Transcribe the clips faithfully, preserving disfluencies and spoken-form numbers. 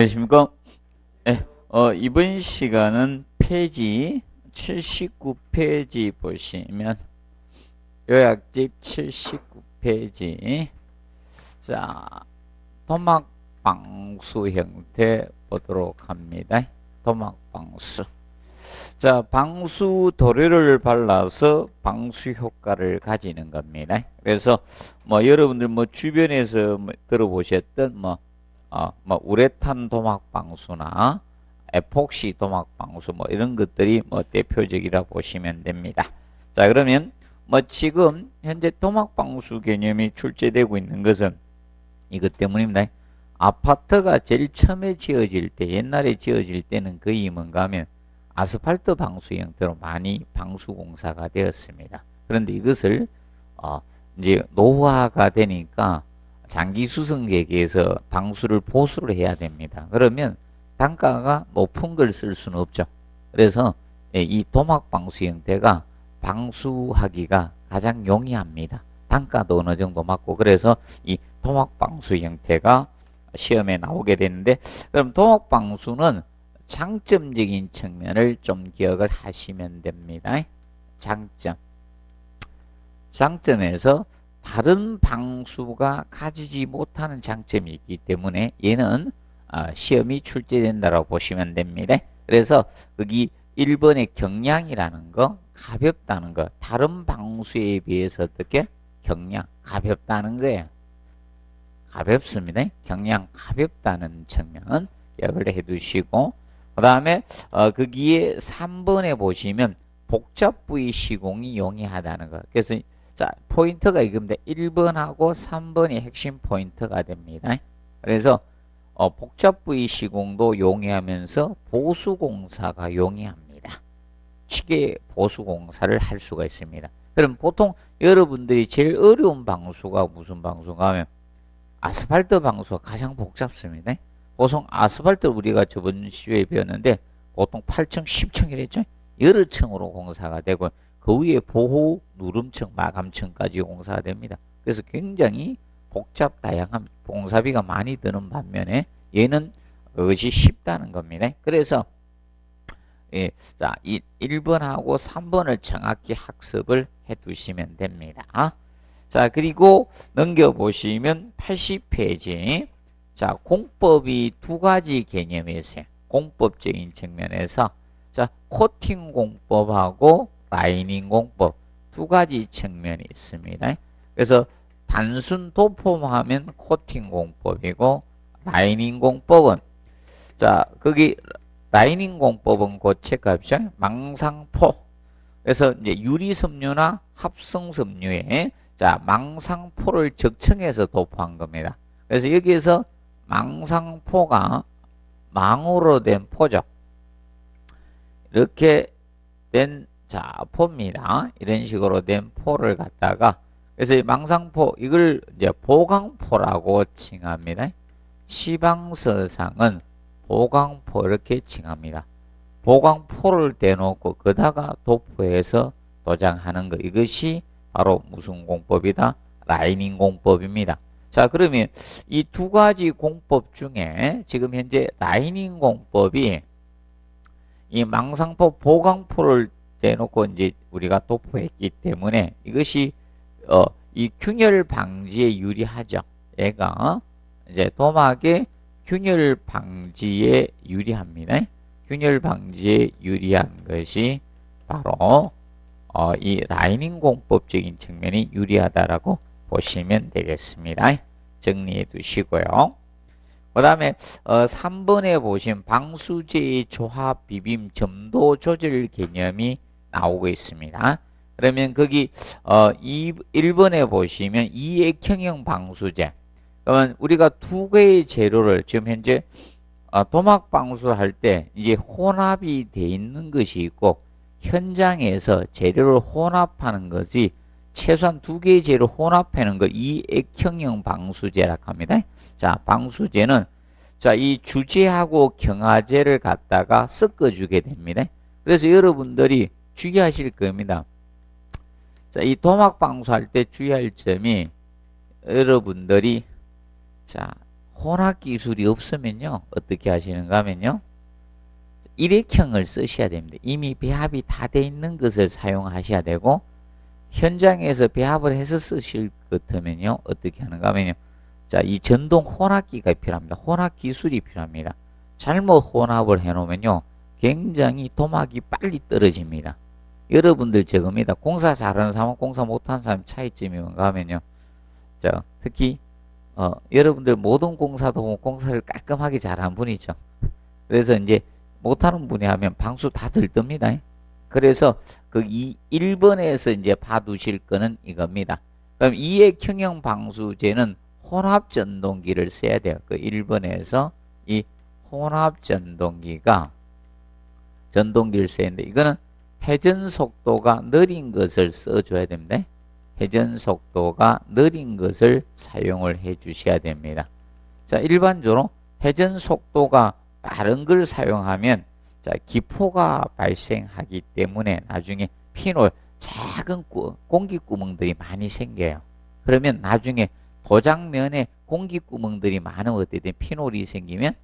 안녕하십니까? 네, 어, 이번 시간은 페이지 칠십구 페이지 보시면 요약집 칠십구 페이지, 자, 토막방수 형태 보도록 합니다. 토막방수. 자, 방수 도료를 발라서 방수 효과를 가지는 겁니다. 그래서 뭐 여러분들 뭐 주변에서 들어보셨던 뭐 어, 뭐 우레탄 도막 방수나 에폭시 도막 방수 뭐 이런 것들이 뭐 대표적이라 보시면 됩니다. 자, 그러면 뭐 지금 현재 도막 방수 개념이 출제되고 있는 것은 이것 때문입니다. 아파트가 제일 처음에 지어질 때, 옛날에 지어질 때는 거의 뭔가 하면 아스팔트 방수 형태로 많이 방수 공사가 되었습니다. 그런데 이것을 어, 이제 노화가 되니까 장기 수성계기에서 방수를 보수를 해야 됩니다. 그러면 단가가 높은 걸 쓸 수는 없죠. 그래서 이 도막 방수 형태가 방수하기가 가장 용이합니다. 단가도 어느 정도 맞고, 그래서 이 도막 방수 형태가 시험에 나오게 되는데, 그럼 도막 방수는 장점적인 측면을 좀 기억을 하시면 됩니다. 장점. 장점에서 다른 방수가 가지지 못하는 장점이 있기 때문에 얘는 시험이 출제된다라고 보시면 됩니다. 그래서 여기 일 번의 경량이라는 거, 가볍다는 거, 다른 방수에 비해서 어떻게? 경량, 가볍다는 거예요. 가볍습니다. 경량, 가볍다는 측면 기억을 해두시고, 그 다음에 어, 거기에 삼 번에 보시면 복잡 부위 시공이 용이하다는 거. 그래서 자, 포인트가 이겁니다. 일 번하고 삼 번이 핵심 포인트가 됩니다. 그래서 어, 복잡 부위 시공도 용이하면서 보수공사가 용이합니다. 쉽게 보수공사를 할 수가 있습니다. 그럼 보통 여러분들이 제일 어려운 방수가 무슨 방수인가 하면 아스팔트 방수가 가장 복잡습니다. 보통 아스팔트 우리가 저번 시에 배웠는데 보통 팔 층, 십 층 이랬죠. 여러 층으로 공사가 되고, 그 위에 보호, 누름층, 마감층까지 공사가 됩니다. 그래서 굉장히 복잡, 다양한 공사비가 많이 드는 반면에 얘는 그것이 쉽다는 겁니다. 그래서 예, 자, 이 일 번하고 삼 번을 정확히 학습을 해두시면 됩니다. 자, 그리고 넘겨보시면 팔십 페이지. 자, 공법이 두 가지 개념이 있어요. 공법적인 측면에서 자, 코팅 공법하고 라이닝 공법 두 가지 측면이 있습니다. 그래서 단순 도포하면 코팅 공법이고, 라이닝 공법은 자, 거기 라이닝 공법은 고체값이죠. 망상포. 그래서 이제 유리섬유나 합성섬유에 자, 망상포를 적층해서 도포한 겁니다. 그래서 여기에서 망상포가 망으로 된 포죠. 이렇게 된 자, 포입니다. 이런 식으로 된 포를 갖다가, 그래서 이 망상포, 이걸 이제 보강포라고 칭합니다. 시방서상은 보강포 이렇게 칭합니다. 보강포를 대놓고 그다가 도포해서 도장하는 것, 이것이 바로 무슨 공법이다? 라이닝 공법입니다. 자, 그러면 이 두 가지 공법 중에 지금 현재 라이닝 공법이 이 망상포, 보강포를 대놓고 이제 우리가 도포했기 때문에 이것이 어, 이 균열 방지에 유리하죠. 얘가 이제 도막의 균열 방지에 유리합니다. 균열 방지에 유리한 것이 바로 어, 이 라이닝 공법적인 측면이 유리하다라고 보시면 되겠습니다. 정리해 두시고요. 그 다음에 어, 삼 번에 보신 방수제의 조합 비빔 점도 조절 개념이 나오고 있습니다. 그러면 거기 어, 이, 일 번에 보시면 이액형형 방수제. 그러면 우리가 두 개의 재료를 지금 현재 어, 도막 방수를 할 때 이제 혼합이 돼 있는 것이 있고, 현장에서 재료를 혼합하는 것이 최소한 두 개의 재료 혼합하는 걸 이액형형 방수제라고 합니다. 자, 방수제는 자, 이 주제하고 경화제를 갖다가 섞어주게 됩니다. 그래서 여러분들이 주의하실 겁니다. 자, 이 도막 방수할 때 주의할 점이 여러분들이 자, 혼합 기술이 없으면요 어떻게 하시는가 하면요 일회형을 쓰셔야 됩니다. 이미 배합이 다 돼 있는 것을 사용하셔야 되고, 현장에서 배합을 해서 쓰실 것 같으면요 어떻게 하는가 하면요, 자, 이 전동 혼합기가 필요합니다. 혼합 기술이 필요합니다. 잘못 혼합을 해 놓으면요 굉장히 도막이 빨리 떨어집니다. 여러분들 저겁니다. 공사 잘하는 사람, 공사 못하는 사람 차이점이 뭔가 하면요, 자, 특히 어, 여러분들 모든 공사도 보면 공사를 깔끔하게 잘한 분이죠. 그래서 이제 못하는 분이 하면 방수 다 들뜹니다. 그래서 그 이 일 번에서 이제 봐두실 거는 이겁니다. 그럼 이의 경형 방수제는 혼합 전동기를 써야 돼요. 그 일 번에서 이 혼합 전동기가 전동기를 써야 되는데, 이거는 회전 속도가 느린 것을 써줘야 됩니다. 회전 속도가 느린 것을 사용을 해 주셔야 됩니다. 자, 일반적으로 회전 속도가 빠른 걸 사용하면 자, 기포가 발생하기 때문에 나중에 핀홀, 작은 구, 공기 구멍들이 많이 생겨요. 그러면 나중에 도장면에 공기 구멍들이 많으면 어떻게 되면 핀홀이 생기면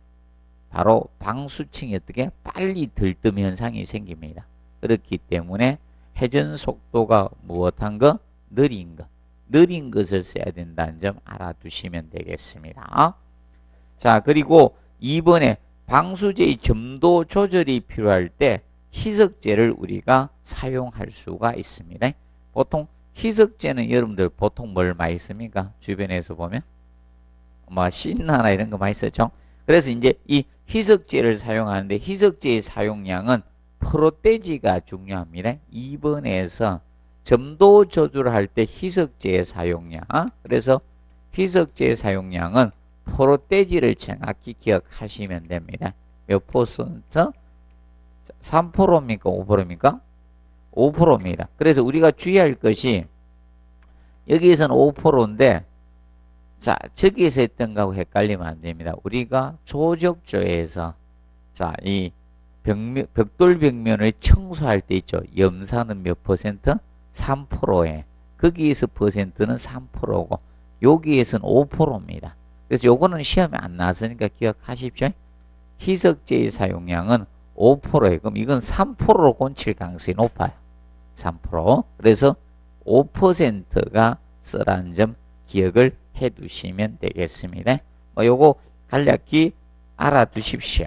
바로 방수층이 어떻게 빨리 들뜸 현상이 생깁니다. 그렇기 때문에 회전 속도가 무엇한 거? 느린 것, 느린 것을 써야 된다는 점 알아두시면 되겠습니다. 자, 그리고 이번에 방수제의 점도 조절이 필요할 때 희석제를 우리가 사용할 수가 있습니다. 보통 희석제는 여러분들 보통 뭘 많이 씁니까? 주변에서 보면 뭐 신나나 이런 거 많이 쓰죠. 그래서 이제 이 희석제를 사용하는데, 희석제의 사용량은 프로테지가 중요합니다. 이 번에서 점도 조절할 때 희석제의 사용량, 그래서 희석제의 사용량은 프로테지를 정확히 기억하시면 됩니다. 몇 퍼센트? 삼 퍼센트입니까? 오 퍼센트입니까? 오 퍼센트입니다. 그래서 우리가 주의할 것이, 여기에서는 오 퍼센트인데 자, 저기에서 했던 거하고 헷갈리면 안 됩니다. 우리가 조적조에서 자, 이 벽면, 벽돌 벽면을 청소할 때 있죠. 염산은 몇 퍼센트? 삼 퍼센트에 거기에서 퍼센트는 삼 퍼센트고 여기에서는 오 퍼센트입니다. 그래서 요거는 시험에 안 나왔으니까 기억하십시오. 희석제의 사용량은 오 퍼센트에 그럼 이건 삼 퍼센트로 곤칠 가능성이 높아요. 삼 퍼센트. 그래서 오 퍼센트가 쓰라는 점 기억을 해 두시면 되겠습니다. 뭐 요거 간략히 알아두십시오.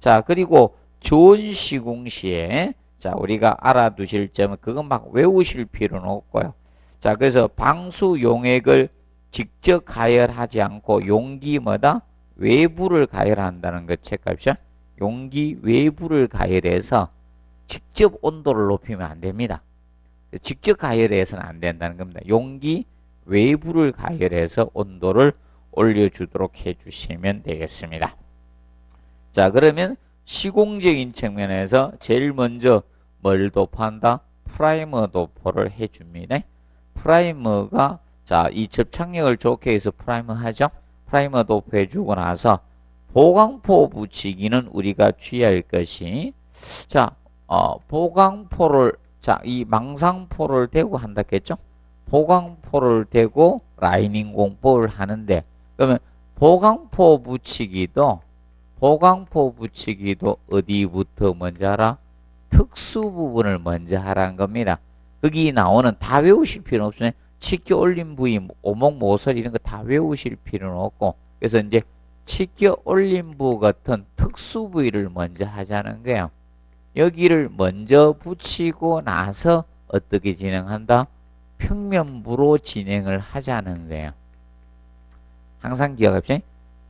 자, 그리고 좋은 시공 시에 자, 우리가 알아두실 점은 그건 막 외우실 필요는 없고요. 자, 그래서 방수 용액을 직접 가열하지 않고 용기마다 외부를 가열한다는 것 체크합시다. 용기 외부를 가열해서 직접 온도를 높이면 안 됩니다. 직접 가열해서는 안 된다는 겁니다. 용기 외부를 가열해서 온도를 올려주도록 해주시면 되겠습니다. 자, 그러면 시공적인 측면에서 제일 먼저 뭘 도포한다? 프라이머 도포를 해줍니다. 프라이머가 자, 이 접착력을 좋게 해서 프라이머 하죠. 프라이머 도포해주고 나서 보강포 붙이기는 우리가 주의할 것이, 자, 어, 보강포를 자, 이 망상포를 대고 한다겠죠. 보강포를 대고 라이닝 공포를 하는데, 그러면 보강포 붙이기도 보강포 붙이기도 어디부터 먼저 하라? 특수 부분을 먼저 하라는 겁니다. 거기 나오는 다 외우실 필요는 없으니 치켜 올린 부위, 오목, 모서리 이런 거 다 외우실 필요는 없고, 그래서 이제 치켜 올린 부 같은 특수 부위를 먼저 하자는 거예요. 여기를 먼저 붙이고 나서 어떻게 진행한다? 평면부로 진행을 하자는 거예요. 항상 기억하십시오.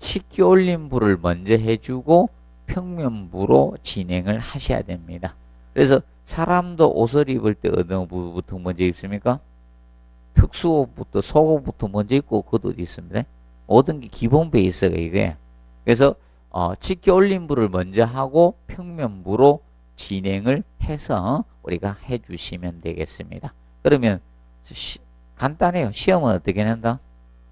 치켜 올린 부를 먼저 해주고 평면부로 진행을 하셔야 됩니다. 그래서 사람도 옷을 입을 때 어느 부부부터 먼저 입습니까? 특수옷부터, 속옷부터 먼저 입고 그 옷이 있습니다. 모든 게 기본 베이스가 이거예요. 그래서 어, 치켜 올린 부를 먼저 하고 평면부로 진행을 해서 우리가 해주시면 되겠습니다. 그러면 시, 간단해요. 시험은 어떻게 한다?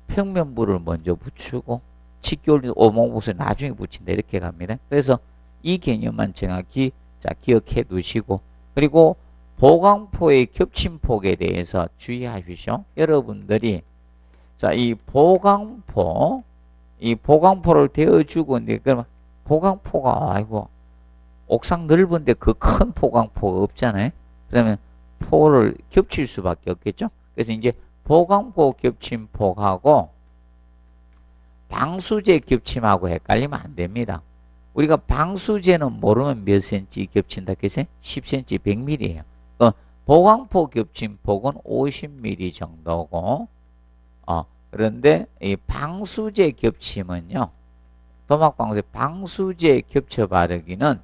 평면부를 먼저 붙이고 치켜 올린 오목옷을 나중에 붙인다, 이렇게 갑니다. 그래서 이 개념만 정확히 자, 기억해 두시고, 그리고 보강포의 겹침폭에 대해서 주의하십시오. 여러분들이 자, 이 보강포 이 보강포를 대어주고, 이제 그러면 보강포가 아이고 옥상 넓은데 그 큰 보강포가 없잖아요. 그러면 포를 겹칠 수밖에 없겠죠. 그래서 이제 보강포 겹침 폭하고 방수제 겹침하고 헷갈리면 안 됩니다. 우리가 방수제는 모르면 몇 센치 겹친다 그랬어요? 십 센치 백 밀리미터예요. 어, 보강포 겹침 폭은 오십 밀리미터 정도고, 어, 그런데 이 방수제 겹침은요, 도막방수제 방수제 겹쳐 바르기는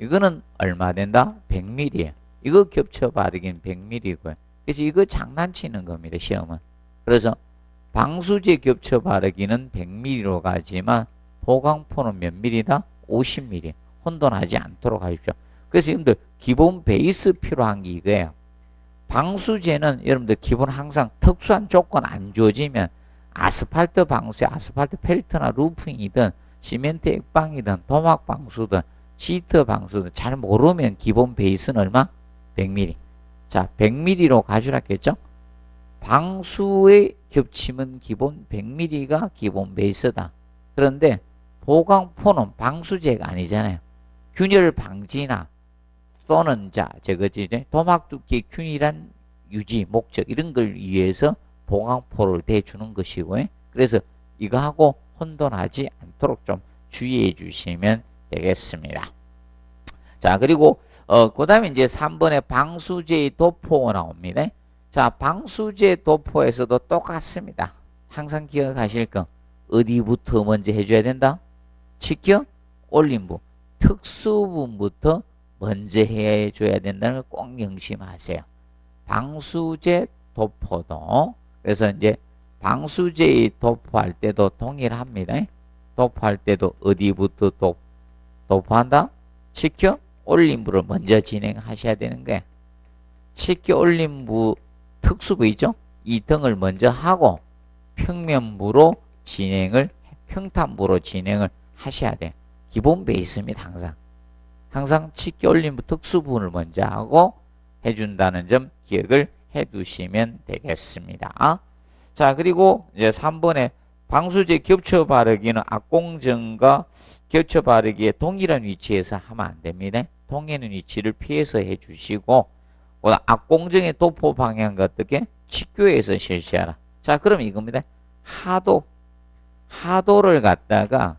이거는 얼마 된다? 백 밀리미터예요. 이거 겹쳐 바르기는 백 밀리미터고요. 그래서 이거 장난치는 겁니다, 시험은. 그래서 방수제 겹쳐 바르기는 백 밀리미터로 가지만 보강포는 몇 밀리다? 오십 밀리미터. 혼돈하지 않도록 하십시오. 그래서 여러분들 기본 베이스 필요한 게 이거예요. 방수제는 여러분들 기본 항상 특수한 조건 안 주어지면 아스팔트 방수에 아스팔트 펠트나 루핑이든 시멘트 액방이든 도막 방수든 시트 방수든 잘 모르면 기본 베이스는 얼마? 백 밀리미터. 자, 백 밀리미터로 가져놨겠죠? 방수의 겹침은 기본 백 밀리미터가 기본 베이스다. 그런데 보강포는 방수제가 아니잖아요. 균열 방지나 또는 자, 저거지 도막 두께의 균일한 유지 목적 이런 걸 위해서 보강포를 대주는 것이고요. 그래서 이거하고 혼돈하지 않도록 좀 주의해 주시면 되겠습니다. 자, 그리고 어, 그 다음에 이제 삼 번에 방수제의 도포가 나옵니다. 자, 방수제 도포에서도 똑같습니다. 항상 기억하실 거. 어디부터 먼저 해줘야 된다? 치켜 올림부, 특수분부터 먼저 해줘야 된다는 걸 꼭 명심하세요. 방수제 도포도. 그래서 이제 방수제의 도포할 때도 동일합니다. 도포할 때도 어디부터 도, 도포한다? 치켜 올림부를 먼저 진행하셔야 되는 거예요. 치켜 올림부 특수부이죠? 이 등을 먼저 하고 평면부로 진행을, 평탄부로 진행을 하셔야 돼요. 기본 베이스입니다, 항상. 항상 치켜 올림부 특수부분을 먼저 하고 해준다는 점 기억을 해 두시면 되겠습니다. 자, 그리고 이제 삼 번에 방수제 겹쳐 바르기는 악공정과 겹쳐 바르기에 동일한 위치에서 하면 안 됩니다. 동일한 위치를 피해서 해 주시고, 악공정의 도포 방향과 어떻게? 치교에서 실시하라. 자, 그럼 이겁니다. 하도. 하도를 갖다가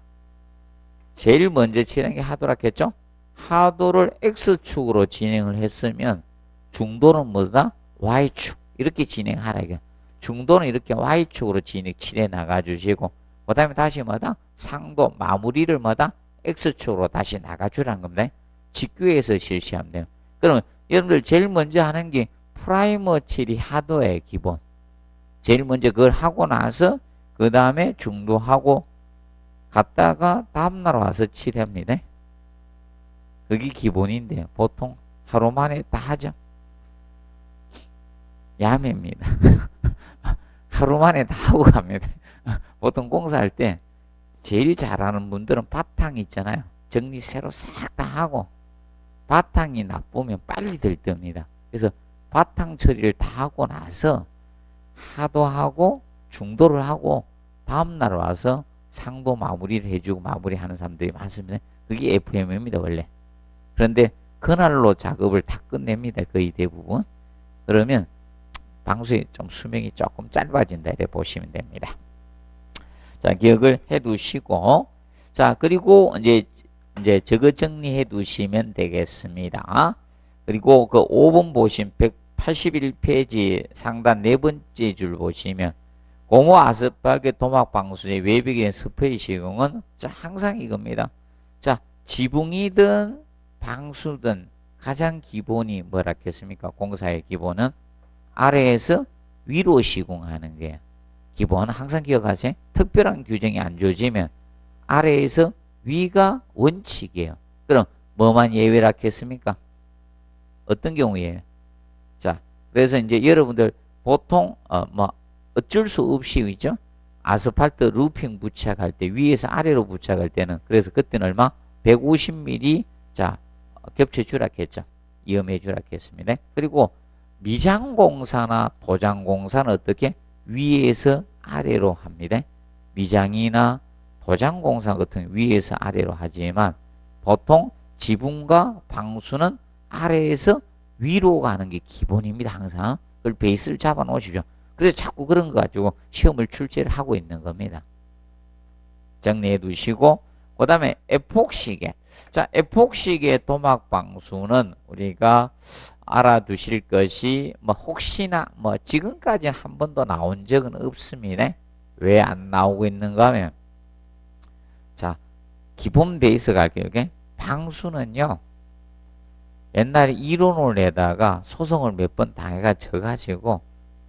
제일 먼저 칠한 게 하도라겠죠? 하도를 X축으로 진행을 했으면 중도는 뭐다? Y축. 이렇게 진행하라. 이게. 중도는 이렇게 Y축으로 진행 칠해 나가주시고, 그 다음에 다시 뭐다? 상도 마무리를 뭐다? X축으로 다시 나가주라는 겁니다. 직교에서 실시하면 돼요. 그러면 여러분들 제일 먼저 하는 게 프라이머 칠이 하도의 기본. 제일 먼저 그걸 하고 나서 그 다음에 중도하고 갔다가 다음날 와서 칠합니다. 그게 기본인데 보통 하루 만에 다 하죠. 야매입니다. 하루 만에 다 하고 갑니다. 보통 공사할 때 제일 잘하는 분들은 바탕이 있잖아요. 정리 새로 싹 다 하고 바탕이 나쁘면 빨리 들뜹니다. 그래서 바탕 처리를 다 하고 나서 하도하고 중도를 하고 다음날 와서 상도 마무리를 해주고 마무리하는 사람들이 많습니다. 그게 에프엠입니다, 원래. 그런데 그날로 작업을 다 끝냅니다, 거의 대부분. 그러면 방수의 좀 수명이 조금 짧아진다, 이렇게 보시면 됩니다. 자, 기억을 해 두시고. 자, 그리고 이제, 이제 저거 정리해 두시면 되겠습니다. 그리고 그 오 번 보시면 백팔십일 페이지 상단 네 번째 줄 보시면 고무 아스팔트 도막 방수제 외벽의 스프레이 시공은 자, 항상 이겁니다. 자, 지붕이든 방수든 가장 기본이 뭐라 했습니까? 공사의 기본은 아래에서 위로 시공하는 게 기본은 항상 기억하세요. 특별한 규정이 안 주어지면 아래에서 위가 원칙이에요. 그럼 뭐만 예외라 했습니까? 어떤 경우에? 자, 그래서 이제 여러분들 보통 어, 뭐 어쩔 수 없이 있죠. 아스팔트 루핑 부착할 때 위에서 아래로 부착할 때는 그래서 그때는 얼마? 백오십 밀리미터 자, 겹쳐 주라 했죠. 이음해 주라 했습니다. 그리고 미장 공사나 도장 공사는 어떻게? 위에서 아래로 합니다. 미장이나 도장공사 같은 위에서 아래로 하지만 보통 지붕과 방수는 아래에서 위로 가는 게 기본입니다. 항상 그걸 베이스를 잡아 놓으십시오. 그래서 자꾸 그런 거 가지고 시험을 출제를 하고 있는 겁니다. 정리해 두시고, 그 다음에 에폭시계. 자, 에폭시계 도막 방수는 우리가 알아두실 것이, 뭐 혹시나 뭐 지금까지는 한 번도 나온 적은 없습니다. 왜 안 나오고 있는가 하면, 자, 기본 베이스 갈게요. 이게 방수는요, 옛날에 이론을 내다가 소송을 몇 번 당해가 져가지고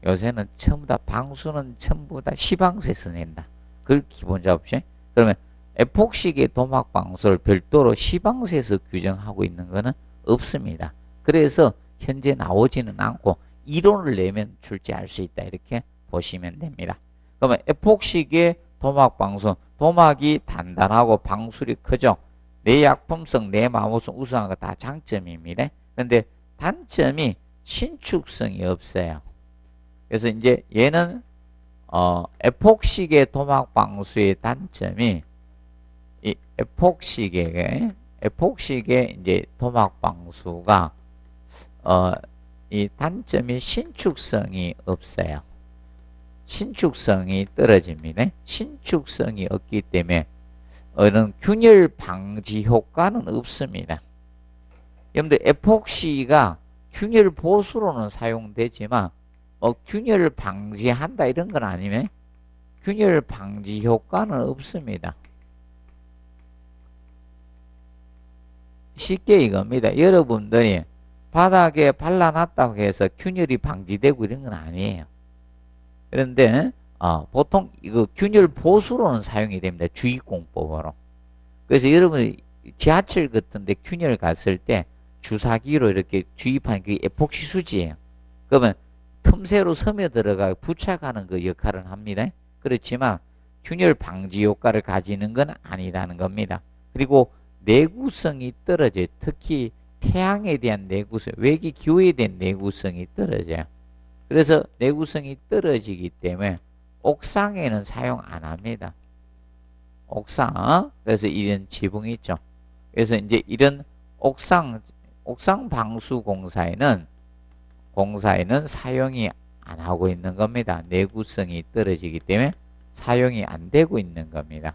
요새는 전부 다 방수는 전부 다 시방수에서 낸다. 그걸 기본 잡으시. 그러면 에폭시계 도막 방수를 별도로 시방수에서 규정하고 있는 거는 없습니다. 그래서 현재 나오지는 않고 이론을 내면 출제할 수 있다. 이렇게 보시면 됩니다. 그러면 에폭시계 도막 방수, 도막이 단단하고 방수력이 크죠. 내약품성, 내마모성, 우수한 거 다 장점입니다. 그런데 단점이 신축성이 없어요. 그래서 이제 얘는 어, 에폭시계 도막 방수의 단점이 이 에폭시계, 에폭시계 이제 도막 방수가 어, 이 단점이 신축성이 없어요. 신축성이 떨어집니다. 신축성이 없기 때문에 이런 균열 방지 효과는 없습니다. 여러분들 에폭시가 균열 보수로는 사용되지만 어, 균열 방지한다 이런 건 아니면 균열 방지 효과는 없습니다. 쉽게 이겁니다. 여러분들이 바닥에 발라놨다고 해서 균열이 방지되고 이런 건 아니에요. 그런데 어, 보통 이거 균열 보수로는 사용이 됩니다. 주의공법으로. 그래서 여러분이 지하철 같은데 균열 갔을 때 주사기로 이렇게 주입한 게 에폭시 수지예요. 그러면 틈새로 섬에 들어가 부착하는 그 역할을 합니다. 그렇지만 균열 방지 효과를 가지는 건 아니라는 겁니다. 그리고 내구성이 떨어져요. 특히 태양에 대한 내구성, 외기 기후에 대한 내구성이 떨어져요. 그래서 내구성이 떨어지기 때문에 옥상에는 사용 안 합니다. 옥상. 그래서 이런 지붕이 있죠. 그래서 이제 이런 옥상, 옥상 방수 공사에는, 공사에는 사용이 안 하고 있는 겁니다. 내구성이 떨어지기 때문에 사용이 안 되고 있는 겁니다.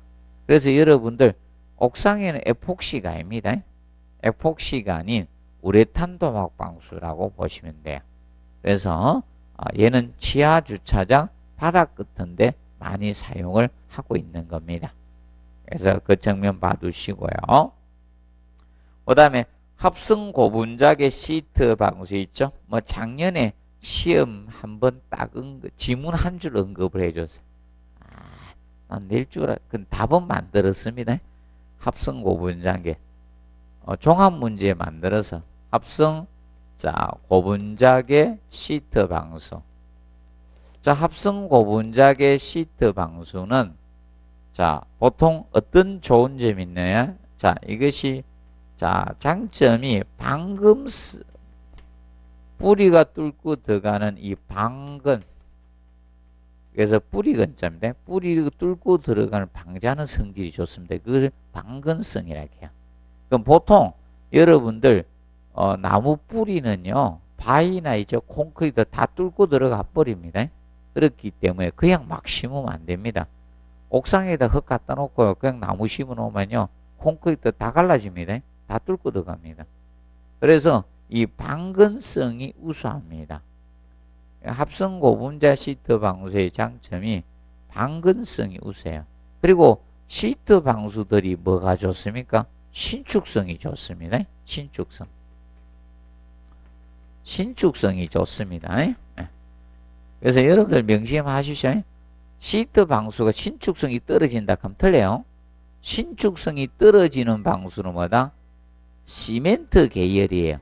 그래서 여러분들, 옥상에는 에폭시가입니다. 에폭시가 아닌 우레탄 도막 방수라고 보시면 돼요. 그래서 얘는 지하 주차장, 바닥 같은데 많이 사용을 하고 있는 겁니다. 그래서 그 측면 봐두시고요. 그 다음에 합성 고분자계 시트 방수 있죠. 뭐 작년에 시험 한번 딱 언급, 지문 한 줄 언급을 해줬어요. 아, 난 낼 줄 알았. 그 답은 만들었습니다. 합성 고분자계 어, 종합 문제 만들어서 합성 자 고분자계 시트 방수. 자, 합성 고분자계 시트 방수는, 자, 보통 어떤 좋은 점이 있나요? 자, 이것이, 자, 장점이 방금 쓰, 뿌리가 뚫고 들어가는 이 방근. 그래서 뿌리근자인데, 뿌리를 뚫고 들어가는 방지하는 성질이 좋습니다. 그걸 방근성이라고 해요. 그럼 보통 여러분들, 어, 나무 뿌리는요, 바위나 이제 콘크리트 다 뚫고 들어가 버립니다. 그렇기 때문에 그냥 막 심으면 안 됩니다. 옥상에다 흙 갖다 놓고 그냥 나무 심어 놓으면요, 콘크리트 다 갈라집니다. 다 뚫고 들어갑니다. 그래서 이 방근성이 우수합니다. 합성 고분자 시트 방수의 장점이 방근성이 우수해요. 그리고 시트 방수들이 뭐가 좋습니까? 신축성이 좋습니다. 신축성. 신축성이 좋습니다. 그래서 여러분들 명심하십시오. 시트 방수가 신축성이 떨어진다 하면 틀려요. 신축성이 떨어지는 방수는 뭐다? 시멘트 계열이에요.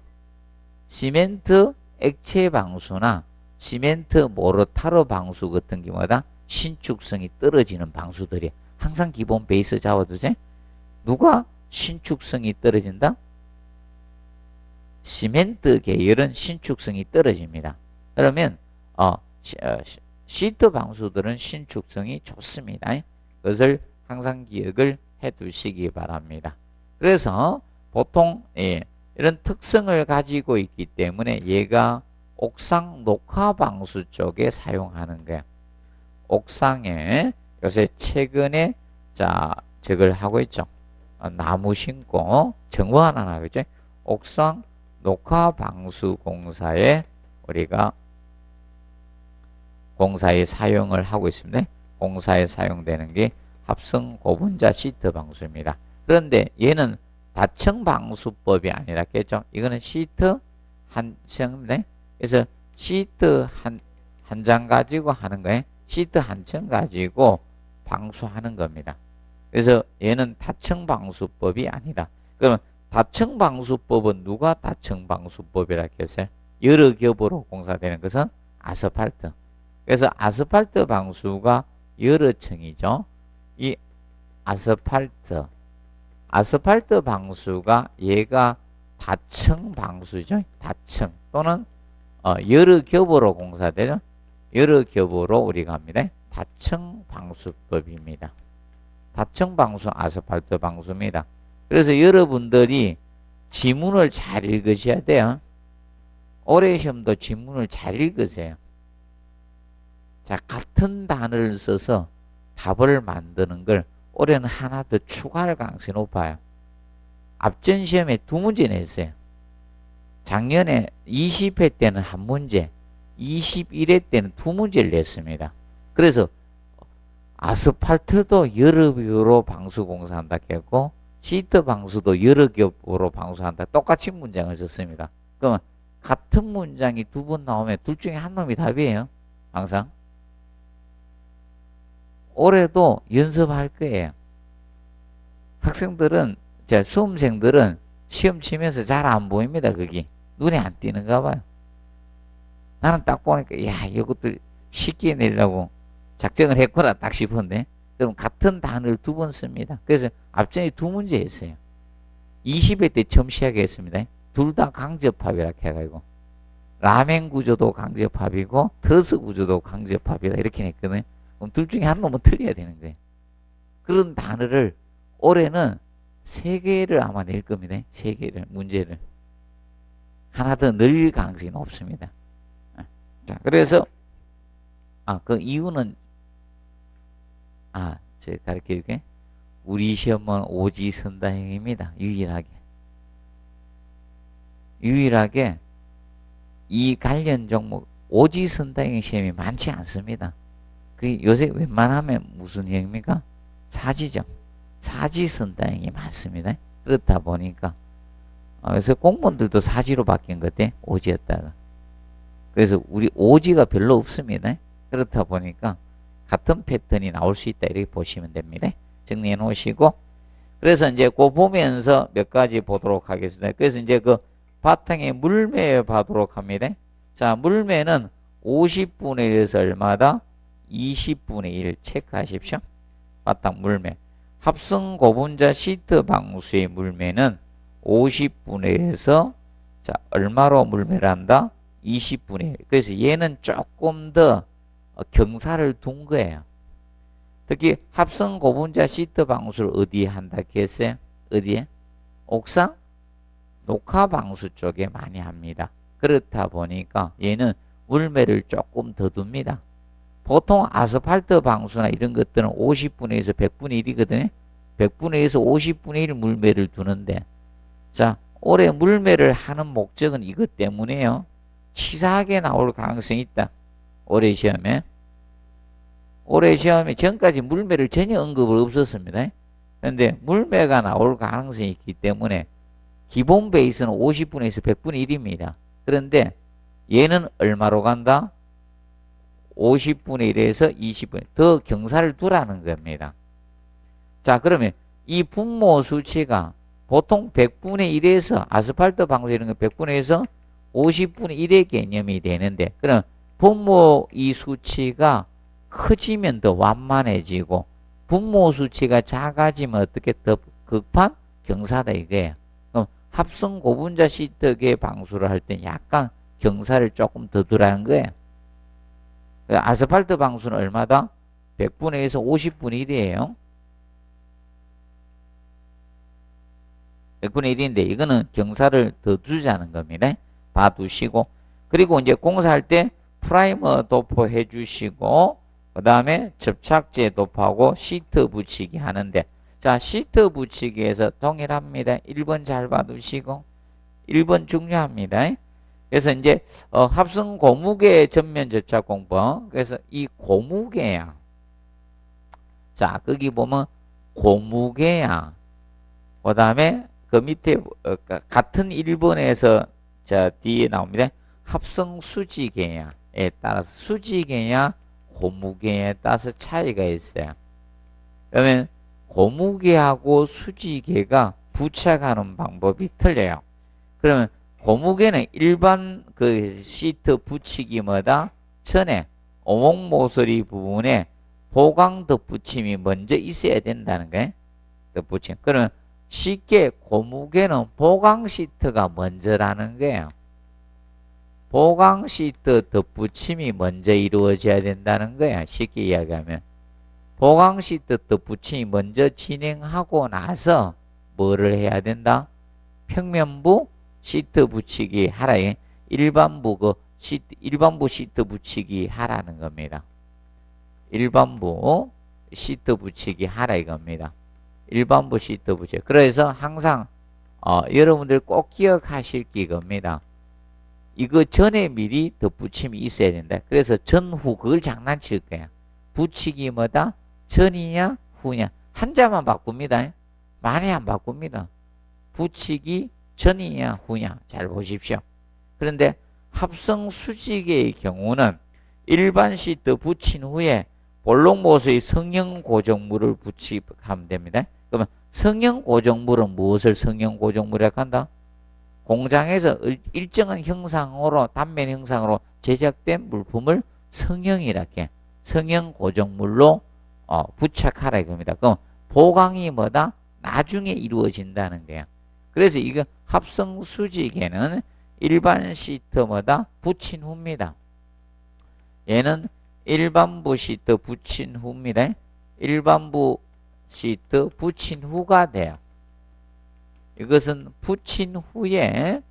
시멘트 액체 방수나 시멘트 모르타르 방수 같은 게 뭐다? 신축성이 떨어지는 방수들이에요. 항상 기본 베이스 잡아두세요. 누가 신축성이 떨어진다? 시멘트 계열은 신축성이 떨어집니다. 그러면 어, 시, 어, 시, 시트 방수들은 신축성이 좋습니다. 그것을 항상 기억을 해두시기 바랍니다. 그래서 보통 예, 이런 특성을 가지고 있기 때문에 얘가 옥상 녹화 방수 쪽에 사용하는 거야. 옥상에 요새 최근에 자 저걸 하고 있죠. 어, 나무 심고 정화하나 하고 있죠. 옥상 녹화 방수 공사에 우리가 공사에 사용을 하고 있습니다. 공사에 사용되는 게 합성 고분자 시트 방수입니다. 그런데 얘는 다층 방수법이 아니라겠죠. 이거는 시트 한 층인데, 그래서 시트 한 한 장 가지고 하는 거예요. 시트 한 층 가지고 방수하는 겁니다. 그래서 얘는 다층 방수법이 아니다. 그러면 다층 방수법은 누가 다층 방수법이라고 했어요? 여러 겹으로 공사되는 것은 아스팔트. 그래서 아스팔트 방수가 여러 층이죠. 이 아스팔트 아스팔트 방수가 얘가 다층 방수죠. 다층 또는 어, 여러 겹으로 공사되죠. 여러 겹으로 우리가 합니다. 다층 방수법입니다. 다층 방수 아스팔트 방수입니다. 그래서 여러분들이 지문을 잘 읽으셔야 돼요. 올해 시험도 지문을 잘 읽으세요. 자, 같은 단어를 써서 답을 만드는 걸 올해는 하나 더 추가할 가능성이 높아요. 앞전 시험에 두 문제 냈어요. 작년에 이십 회 때는 한 문제, 이십일 회 때는 두 문제를 냈습니다. 그래서 아스팔트도 여러 겹으로 방수 공사한다 했고 시트 방수도 여러 겹으로 방수한다. 똑같은 문장을 썼습니다. 그러면 같은 문장이 두 번 나오면 둘 중에 한 놈이 답이에요. 항상. 올해도 연습할 거예요. 학생들은, 자, 수험생들은 시험 치면서 잘 안 보입니다. 그게. 눈에 안 띄는가 봐요. 나는 딱 보니까, 야, 이것들 쉽게 내려고 작정을 했구나, 딱 싶었네. 그럼 같은 단어를 두 번 씁니다. 그래서 앞전에 두 문제 했어요. 이십 회 때 처음 시작했습니다. 둘 다 강접합이라고 해가지고. 라멘 구조도 강접합이고, 트러스 구조도 강접합이다. 이렇게 했거든요. 그럼 둘 중에 한 놈은 틀려야 되는 거예요. 그런 단어를 올해는 세 개를 아마 낼 겁니다. 세 개를, 문제를. 하나 더 늘 가능성이 높습니다. 자, 그래서, 아, 그 이유는, 아, 제가 가르쳐줄게. 우리 시험은 오지 선다형입니다. 유일하게. 유일하게 이 관련 종목, 오지 선다형 시험이 많지 않습니다. 그 요새 웬만하면 무슨 형입니까? 사지죠. 사지 선다형이 많습니다. 그렇다 보니까 그래서 공무원들도 사지로 바뀐 것때 오지였다가 그래서 우리 오지가 별로 없습니다. 그렇다 보니까 같은 패턴이 나올 수 있다 이렇게 보시면 됩니다. 정리해 놓으시고 그래서 이제 그 보면서 몇 가지 보도록 하겠습니다. 그래서 이제 그 바탕에 물매 봐도록 합니다. 자, 물매는 오십 분의 일에서 얼마다? 이십 분의 일 체크하십시오. 바탕 물매. 합성 고분자 시트 방수의 물매는 오십 분의 일에서 자, 얼마로 물매를 한다? 이십 분의 일. 그래서 얘는 조금 더 경사를 둔 거예요. 특히 합성 고분자 시트 방수를 어디에 한다 했어요? 어디에? 옥상 녹화 방수 쪽에 많이 합니다. 그렇다 보니까 얘는 물매를 조금 더 둡니다. 보통 아스팔트 방수나 이런 것들은 오십 분의 일에서 백 분의 일이거든요. 백 분의 일에서 오십 분의 일 물매를 두는데 자 올해 물매를 하는 목적은 이것 때문에요. 치사하게 나올 가능성이 있다. 올해 시험에. 올해 시험에 전까지 물매를 전혀 언급을 없었습니다. 그런데 물매가 나올 가능성이 있기 때문에 기본 베이스는 오십 분의 일에서 백 분의 일입니다. 그런데 얘는 얼마로 간다? 오십 분의 일에서 이십 분. 더 경사를 두라는 겁니다. 자, 그러면 이 분모 수치가 보통 백 분의 일에서 아스팔트 방수 이런 거 백 분의 일에서 오십 분의 일의 개념이 되는데 그럼 분모 이 수치가 커지면 더 완만해지고 분모 수치가 작아지면 어떻게 더 급한 경사다 이거예요. 그럼 합성 고분자 시트계 방수를 할 때 약간 경사를 조금 더 두라는 거예요. 아스팔트 방수는 얼마다? 백 분의 일에서 오십 분의 일이에요. 백분의 일인데 이거는 경사를 더 주자는 겁니다. 봐두시고, 그리고 이제 공사할 때 프라이머 도포 해주시고, 그 다음에 접착제 도포하고 시트 붙이기 하는데, 자, 시트 붙이기에서 동일합니다. 일 번 잘 봐두시고, 일 번 중요합니다. 그래서 이제 어, 합성 고무계 전면 접착 공법. 그래서 이 고무계야. 자, 거기 보면 고무계야. 그 다음에 그 밑에 어, 같은 일 번에서 자 뒤에 나옵니다. 합성 수지계야에 따라서 수지계야, 고무계에 따라서 차이가 있어요. 그러면 고무계하고 수지계가 부착하는 방법이 틀려요. 그러면 고무계는 일반 그 시트 붙이기마다 전에 오목 모서리 부분에 보강 덧붙임이 먼저 있어야 된다는 거예요. 덧붙임. 그러면 쉽게 고무계는 보강 시트가 먼저라는 거예요. 보강 시트 덧붙임이 먼저 이루어져야 된다는 거예요. 쉽게 이야기하면. 보강 시트 덧붙임이 먼저 진행하고 나서 뭐를 해야 된다? 평면부 시트 붙이기 하라. 일반부 그 시트, 일반부 시트 붙이기 하라는 겁니다. 일반부 시트 붙이기 하라 이겁니다. 일반부 시트 붙이기. 그래서 항상 어, 여러분들 꼭 기억하실 게 이겁니다. 이거 전에 미리 덧붙임이 있어야 된다. 그래서 전후 그걸 장난칠 거야. 붙이기 뭐다? 전이냐 후냐. 한자만 바꿉니다. 많이 안 바꿉니다. 붙이기 전이냐 후냐 잘 보십시오. 그런데 합성 수직의 경우는 일반 시트 붙인 후에 볼록 모서리 성형 고정물을 붙이면 됩니다. 그러면 성형 고정물은 무엇을 성형 고정물이라고 한다? 공장에서 일정한 형상으로 단면 형상으로 제작된 물품을 성형이라고 해. 성형 고정물로 어, 부착하라 이겁니다. 그럼 보강이 뭐다? 나중에 이루어진다는 거야. 그래서 이거 합성 수직에는 일반 시트마다 붙인 후입니다. 얘는 일반부 시트 붙인 후입니다. 일반부 시트 붙인 후가 돼요. 이것은 붙인 후에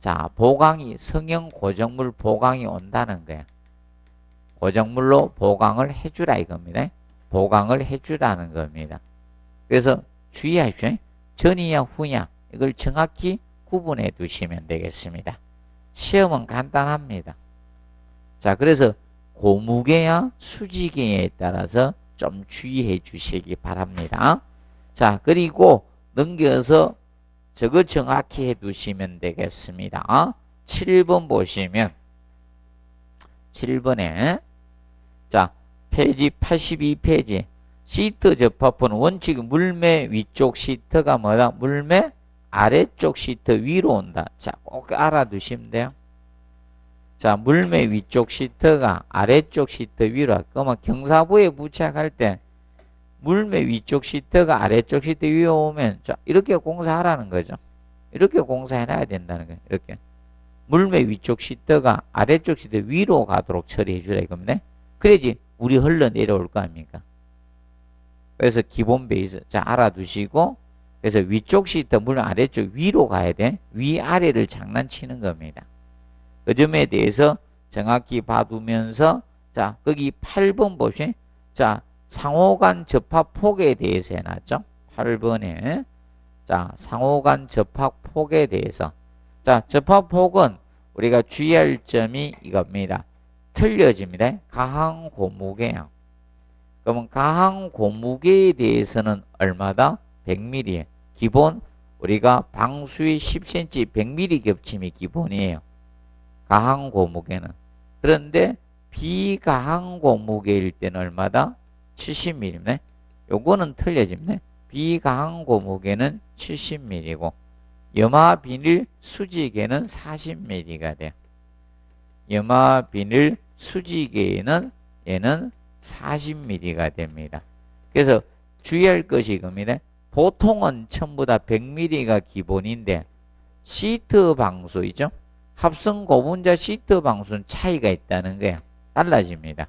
자 보강이 성형 고정물 보강이 온다는 거예요. 고정물로 보강을 해주라 이겁니다. 보강을 해주라는 겁니다. 그래서 주의하십시오. 전이냐 후냐. 이걸 정확히 구분해 두시면 되겠습니다. 시험은 간단합니다. 자, 그래서 고무계야 수지계에 따라서 좀 주의해 주시기 바랍니다. 자, 그리고 넘겨서 저거 정확히 해 두시면 되겠습니다. 칠 번 보시면 칠 번에 자, 페이지 팔십이 페이지 시트 접합부는 원칙 물매 위쪽 시트가 뭐다? 물매 아래쪽 시트 위로 온다. 자, 꼭 알아두시면 돼요. 자, 물매 위쪽 시트가 아래쪽 시트 위로 왔고, 그러면 경사부에 부착할 때 물매 위쪽 시트가 아래쪽 시트 위로 오면 자, 이렇게 공사하라는 거죠. 이렇게 공사해놔야 된다는 거예요. 이렇게. 물매 위쪽 시트가 아래쪽 시트 위로 가도록 처리해 주라 이겁니다. 그래야지 물이 흘러내려올 거 아닙니까? 그래서 기본 베이스. 자, 알아두시고, 그래서 위쪽 시트, 물론 아래쪽 위로 가야 돼. 위아래를 장난치는 겁니다. 그 점에 대해서 정확히 봐두면서, 자, 거기 팔 번 보시면, 자, 상호간 접합폭에 대해서 해놨죠? 팔 번에. 자, 상호간 접합폭에 대해서. 자, 접합폭은 우리가 주의할 점이 이겁니다. 틀려집니다. 가항 고무계요. 그러면 가항 고무계에 대해서는 얼마다? 백 밀리미터. 기본 우리가 방수의 십 센티미터 백 밀리미터 겹침이 기본이에요. 가항 고무계는. 그런데 비가항 고무계일 때는 얼마다? 칠십 밀리미터네. 요거는 틀려집니다. 비가항 고무계는 칠십 밀리미터고 염화 비닐 수지계는 사십 밀리미터가 돼요. 염화 비닐 수지계에는 얘는 사십 밀리미터가 됩니다. 그래서 주의할 것이 이겁니다. 보통은 전부 다 백 밀리미터가 기본인데 시트 방수 있죠? 합성 고분자 시트 방수는 차이가 있다는 거예요. 달라집니다.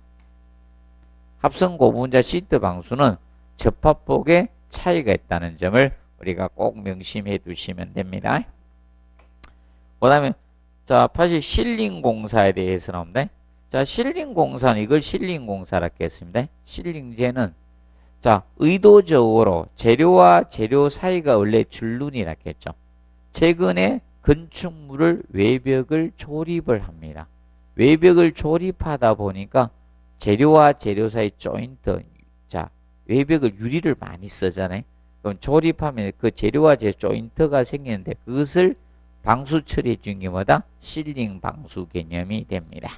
합성 고분자 시트 방수는 접합폭에 차이가 있다는 점을 우리가 꼭 명심해 두시면 됩니다. 그 다음에 자, 사실 실린공사에 대해서 나옵니다. 자, 실린공사는 이걸 실린공사라고 했습니다. 실린제는 자, 의도적으로 재료와 재료 사이가 원래 줄눈이라고 했죠. 최근에 건축물을 외벽을 조립을 합니다. 외벽을 조립하다 보니까 재료와 재료 사이 조인트, 자, 외벽을 유리를 많이 쓰잖아요. 그럼 조립하면 그 재료와 재료 조인트가 생기는데 그것을 방수 처리해 준 게 뭐다? 실링 방수 개념이 됩니다.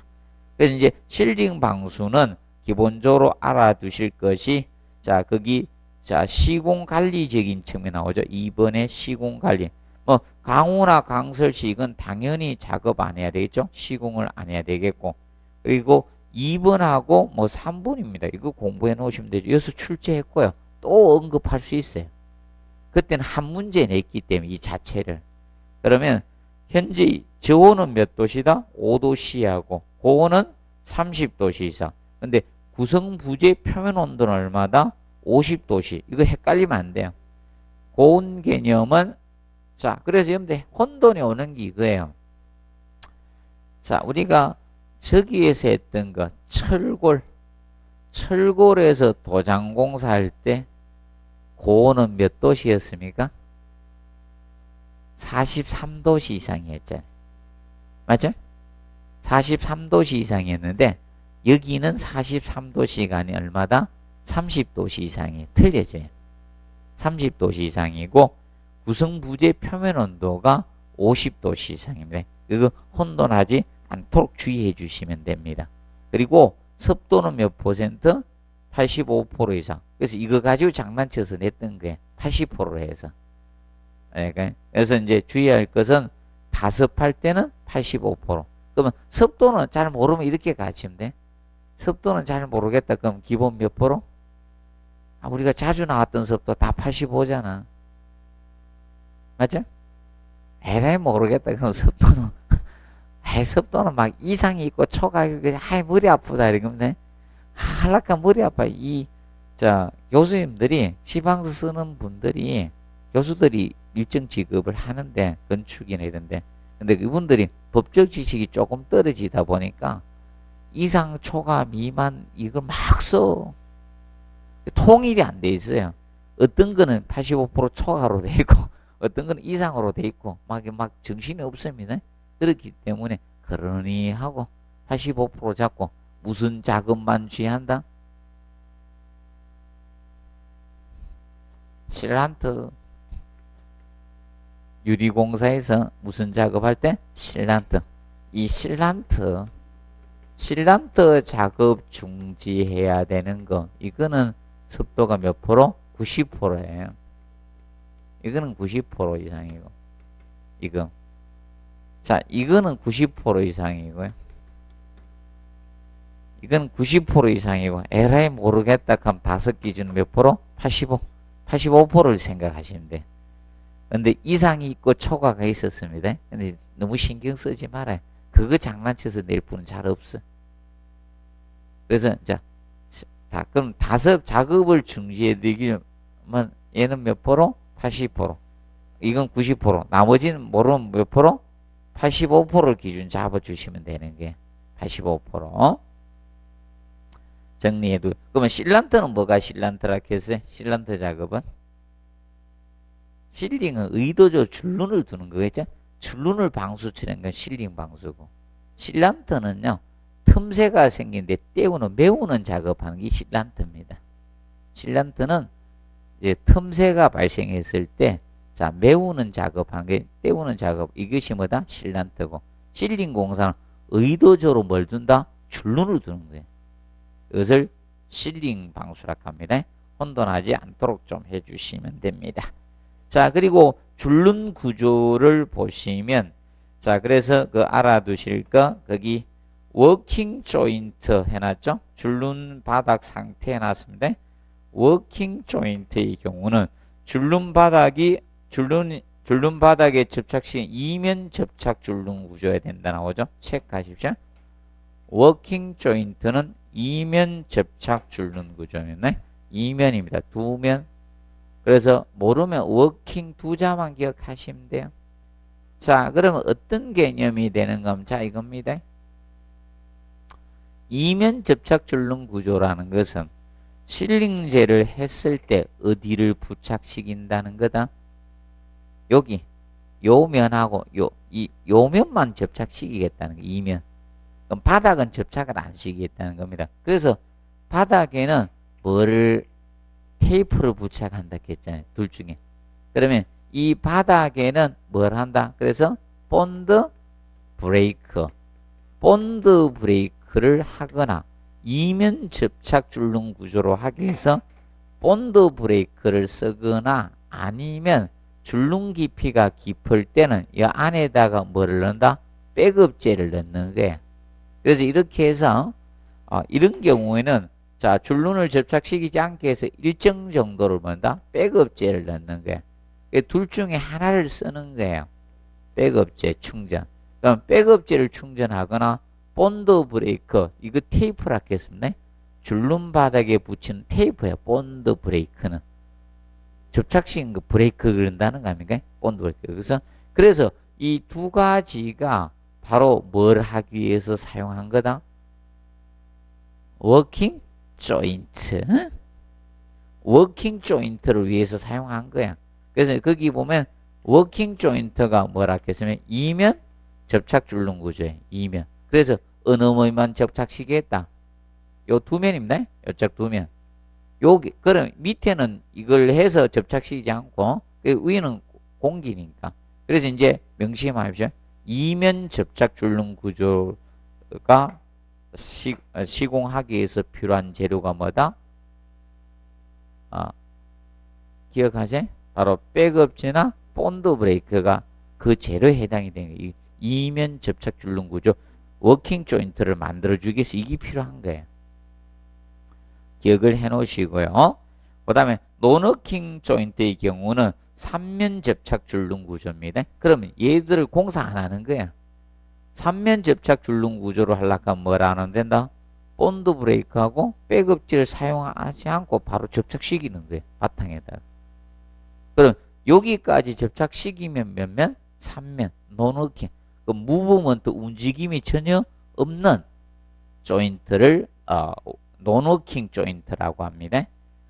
그래서 이제 실링 방수는 기본적으로 알아두실 것이, 자, 거기, 자, 시공 관리적인 측면이 나오죠. 이 번에 시공 관리. 뭐, 강우나 강설시 이건 당연히 작업 안 해야 되겠죠. 시공을 안 해야 되겠고. 그리고 이 번하고 뭐 삼 번입니다. 이거 공부해 놓으시면 되죠. 여기서 출제했고요. 또 언급할 수 있어요. 그때는 한 문제 냈기 때문에 이 자체를. 그러면 현재 저온은 몇 도시다? 오 도씨하고 고온은 삼십 도씨 이상. 근데 구성부재 표면 온도는 얼마다? 오십 도씨. 이거 헷갈리면 안 돼요. 고온 개념은, 자, 그래서 여러분들 혼돈이 오는 게 이거예요. 자, 우리가 저기에서 했던 것, 철골. 철골에서 도장공사 할 때 고온은 몇 도씨였습니까? 사십삼 도씨 이상이었잖아요. 맞죠? 사십삼 도씨 이상이었는데 여기는 사십삼 도씨가 아닌 얼마다? 삼십 도씨 이상이 틀려져요. 삼십 도씨 이상이고 구성부재 표면 온도가 오십 도씨 이상입니다. 이거 혼돈하지 않도록 주의해 주시면 됩니다. 그리고 습도는 몇 퍼센트? 팔십오 퍼센트 이상. 그래서 이거 가지고 장난쳐서 냈던 게 팔십 퍼센트로 해서. 그래서 이제 주의할 것은 다습할 때는 팔십오 퍼센트. 그러면 습도는 잘 모르면 이렇게 가시면 돼. 습도는 잘 모르겠다. 그럼 기본 몇 프로? 아, 우리가 자주 나왔던 습도 다 팔십오잖아. 맞죠? 에라이 모르겠다. 그럼 습도는 에 습도는 막 이상이 있고 초과격이 아 머리 아프다 이러면 돼. 아, 할라까 머리 아파. 이 자, 교수님들이 시방서 쓰는 분들이 교수들이 일정 직업을 하는데 건축이나 이런데 근데 이분들이 법적 지식이 조금 떨어지다 보니까 이상 초과 미만 이걸 막 써. 통일이 안 돼 있어요. 어떤 거는 팔십오 퍼센트 초과로 돼 있고 어떤 거는 이상으로 돼 있고 막, 막 정신이 없습니다. 그렇기 때문에 그러니 하고 팔십오 퍼센트 잡고 무슨 자금만 취한다? 실란트. 유리공사에서 무슨 작업할 때? 실란트. 이 실란트, 실란트 작업 중지해야 되는 거, 이거는 습도가 몇 프로? 구십 퍼센트예요. 이거는 구십 퍼센트 이상이고, 이거. 자, 이거는 구십 퍼센트 이상이고요. 이건 구십 퍼센트 이상이고, 에라이 모르겠다. 그럼 다섯 기준 몇 프로? 팔십오. 팔십오 퍼센트를 생각하시면 돼요. 근데 이상이 있고 초과가 있었습니다. 근데 너무 신경 쓰지 말아요. 그거 장난쳐서 낼 분은 잘 없어. 그래서, 자, 다, 그럼 다섯 작업을 중지해드리면 얘는 몇 프로? 팔십 퍼센트. 이건 구십 퍼센트. 나머지는 모르면 몇 프로? 팔십오 퍼센트를 기준 잡아주시면 되는 게. 팔십오 퍼센트. 어? 정리해도. 그러면 실란트는 뭐가 실란트라고 했어요? 실란트 작업은? 실링은 의도적으로 줄눈을 두는 거겠죠? 줄눈을 방수 치는 건 실링 방수고. 실란트는요, 틈새가 생기는데 떼우는, 메우는 작업하는 게 실란트입니다. 실란트는 이제 틈새가 발생했을 때, 자, 메우는 작업하는 게, 떼우는 작업, 이것이 뭐다? 실란트고. 실링 공사는 의도적으로 뭘 둔다? 줄눈을 두는 거예요. 이것을 실링 방수라고 합니다. 혼돈하지 않도록 좀 해주시면 됩니다. 자, 그리고 줄눈 구조를 보시면, 자, 그래서 그 알아두실 거, 거기 워킹 조인트 해놨죠? 줄눈 바닥 상태 해놨습니다. 워킹 조인트의 경우는 줄눈 바닥이, 줄눈, 줄눈 바닥에 접착시킨 이면 접착 줄눈 구조여야 된다 나오죠? 체크하십시오. 워킹 조인트는 이면 접착 줄눈 구조였네. 이면입니다. 두 면, 그래서 모르면 워킹 부자만 기억하시면 돼요. 자, 그러면 어떤 개념이 되는 겁니까? 자, 이겁니다. 이면 접착 줄눈 구조라는 것은 실링제를 했을 때 어디를 부착시킨다는 거다? 여기 요 면하고 요, 이, 요 면만 접착시키겠다는 거, 이면. 그럼 바닥은 접착을 안 시키겠다는 겁니다. 그래서 바닥에는 뭐를, 테이프를 부착한다 했잖아요. 둘 중에. 그러면 이 바닥에는 뭘 한다? 그래서 본드 브레이크. 본드 브레이크를 하거나 이면 접착 줄눈 구조로 하기 위해서 본드 브레이크를 쓰거나 아니면 줄눈 깊이가 깊을 때는 이 안에다가 뭐를 넣는다? 백업재를 넣는 거예요. 그래서 이렇게 해서 어, 이런 경우에는 자, 줄눈을 접착시키지 않게 해서 일정 정도를 뭔다? 백업재를 넣는 거예요. 둘 중에 하나를 쓰는 거예요. 백업재 충전. 그럼 백업재를 충전하거나 본드 브레이크, 이거 테이프라 했습니다. 줄눈 바닥에 붙이는 테이프예요. 본드 브레이크는. 접착식인 거 브레이크 그런다는 거 아닙니까? 본드 브레이크. 그래서, 그래서 이 두 가지가 바로 뭘 하기 위해서 사용한 거다? 워킹 조인트. 워킹 조인트를 위해서 사용한 거야. 그래서 거기 보면 워킹 조인트가 뭐라 했으면 이면 접착 줄눈 구조예요. 이면. 그래서 어느 면만 접착시키겠다. 요 두 면입니다. 요쪽 두 면. 여기 그럼 밑에는 이걸 해서 접착시키지 않고 위에는 공기니까. 그래서 이제 명심하십시오. 이면 접착 줄눈 구조가 시, 시공하기 위해서 필요한 재료가 뭐다? 아, 기억하세요? 바로 백업재나 본드 브레이크가 그 재료에 해당이 되는 거예요. 이면 접착 줄눈 구조, 워킹 조인트를 만들어주기 위해서 이게 필요한 거예요. 기억을 해놓으시고요. 그 다음에 논워킹 조인트의 경우는 삼면 접착 줄눈 구조입니다. 그러면 얘들을 공사 안 하는 거예요. 삼면 접착 줄눈 구조로 하려고 하면 뭐라 하면 된다? 본드 브레이크하고 백업지를 사용하지 않고 바로 접착시키는 거예요. 바탕에다가. 그럼 여기까지 접착시키면 몇 면? 삼면. 논워킹. 그럼 무브먼트 움직임이 전혀 없는 조인트를 어, 논워킹 조인트라고 합니다.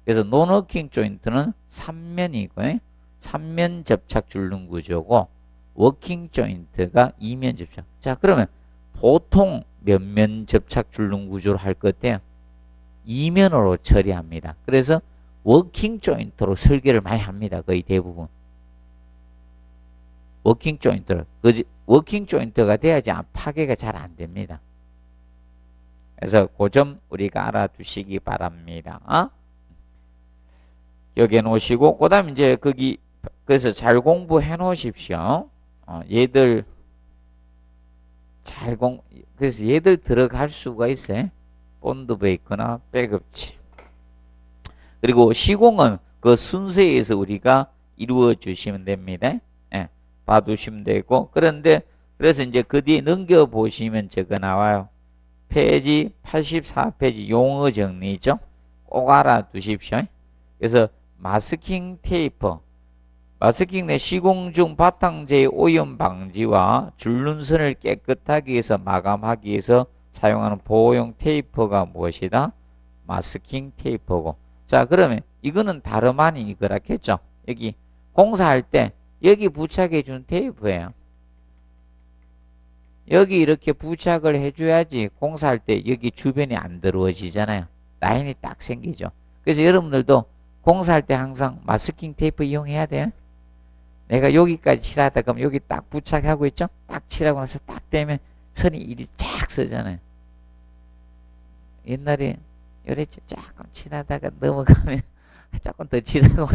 그래서 논워킹 조인트는 삼면이고요. 삼면 접착 줄눈 구조고 워킹 조인트가 이면 접착. 자, 그러면 보통 몇 면 접착 줄눈 구조로 할 것 같아요? 이면으로 처리합니다. 그래서 워킹 조인트로 설계를 많이 합니다. 거의 대부분. 워킹 조인트로. 그 워킹 조인트가 돼야지 파괴가 잘 안 됩니다. 그래서 그 점 우리가 알아두시기 바랍니다. 어? 여기에 놓으시고, 그 다음 이제 거기, 그래서 잘 공부해 놓으십시오. 어, 얘들 잘 공, 그래서 얘들 들어갈 수가 있어요. 본드 브레이크나 백업치. 그리고 시공은 그 순서에서 우리가 이루어 주시면 됩니다. 예, 봐두시면 되고. 그런데, 그래서 이제 그 뒤에 넘겨보시면 저거 나와요. 페이지 팔십사 페이지 용어 정리죠. 꼭 알아두십시오. 그래서 마스킹 테이프. 마스킹 내 시공 중 바탕재의 오염 방지와 줄눈선을 깨끗하게 해서 마감하기 위해서 사용하는 보호용 테이프가 무엇이다? 마스킹 테이프고. 자, 그러면 이거는 다름 아닌 이거라겠죠. 여기 공사할 때 여기 부착해 준 테이프예요. 여기 이렇게 부착을 해줘야지 공사할 때 여기 주변이 안 더러워지잖아요. 라인이 딱 생기죠. 그래서 여러분들도 공사할 때 항상 마스킹 테이프 이용해야 돼요. 내가 여기까지 칠하다 그러면 여기 딱 부착하고 있죠? 딱 칠하고 나서 딱 떼면 선이 일쫙 서잖아요. 옛날에 요랬죠. 조금 칠하다가 넘어가면 조금 더 칠하고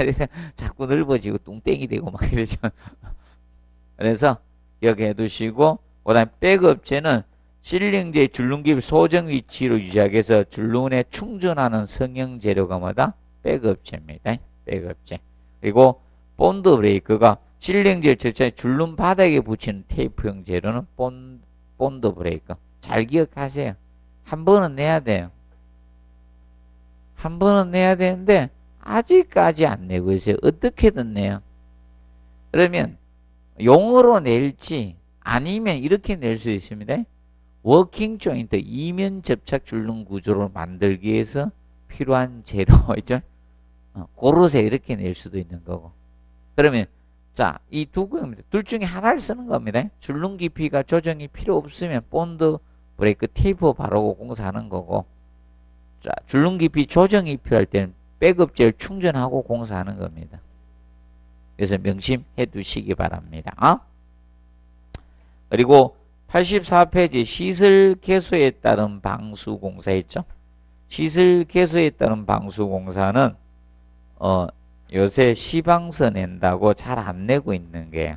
자꾸 넓어지고 뚱땡이 되고 막 이러죠. 그래서 여기 해두시고, 그 다음에 백업재는 실링제 줄눈기를 소정 위치로 유지하기 위해서 줄눈에 충전하는 성형 재료가 뭐다? 백업재입니다. 백업재. 그리고 본드 브레이크가 실링제 절차에 줄눈 바닥에 붙이는 테이프형 재료는 본, 본드 브레이크. 잘 기억하세요. 한 번은 내야 돼요. 한 번은 내야 되는데 아직까지 안 내고 있어요. 어떻게든 내요. 그러면 용어로 낼지 아니면 이렇게 낼 수 있습니다. 워킹 조인트, 이면 접착 줄눈 구조를 만들기 위해서 필요한 재료 있죠? 고르세요. 이렇게 낼 수도 있는 거고. 그러면 자, 이 두 겁니다. 둘 중에 하나를 쓰는 겁니다. 줄눈 깊이가 조정이 필요 없으면 본드 브레이크 테이프 바르고 공사하는 거고, 자, 줄눈 깊이 조정이 필요할 때는 백업재를 충전하고 공사하는 겁니다. 그래서 명심해 두시기 바랍니다. 어? 그리고 팔십사 페이지 시설 개수에 따른 방수 공사 있죠? 시설 개수에 따른 방수 공사는 어, 요새 시방서 낸다고 잘 안 내고 있는 게,